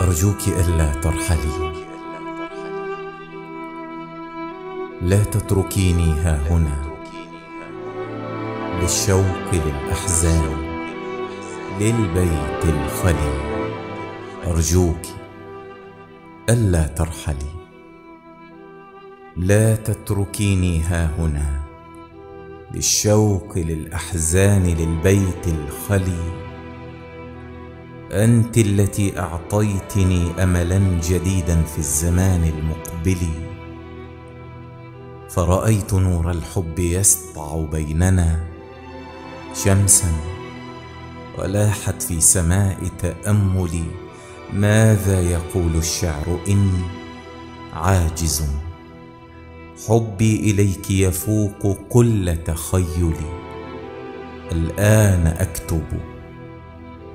أرجوك ألا ترحلي، لا تتركيني ها هنا للشوق للأحزان للبيت الخلي. أرجوك ألا ترحلي، لا تتركيني ها هنا للشوق للأحزان للبيت الخلي. أنت التي أعطيتني أملا جديدا في الزمان المقبل، فرأيت نور الحب يسطع بيننا شمسا ولاحت في سماء تأملي. ماذا يقول الشعر إني عاجز، حبي إليك يفوق كل تخيلي. الآن أكتب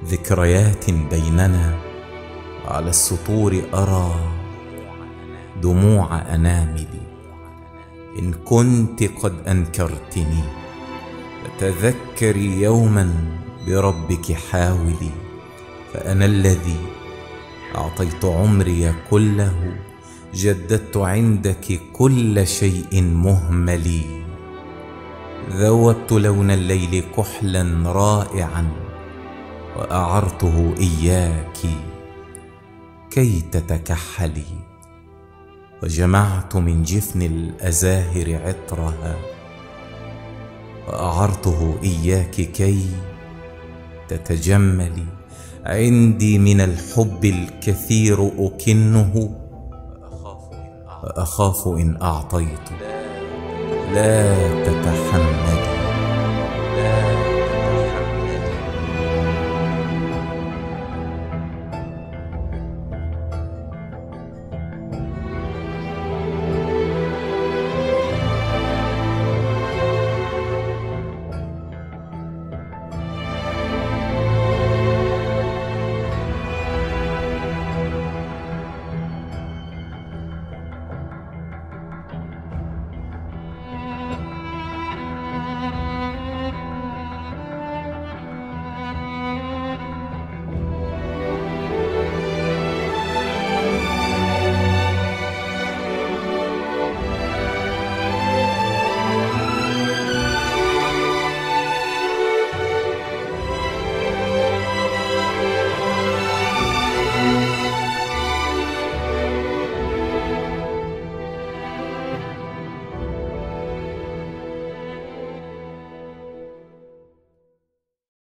ذكريات بيننا، على السطور أرى دموع أناملي. إن كنت قد أنكرتني فتذكري يوما بربك حاولي، فأنا الذي أعطيت عمري كله، جددت عندك كل شيء مهملي. ذوبت لون الليل كحلا رائعا وأعرته إياك كي تتكحلي، وجمعت من جفن الأزاهر عطرها وأعرته إياك كي تتجملي. عندي من الحب الكثير أكنه، وأخاف إن أعطيت لا تتحمل.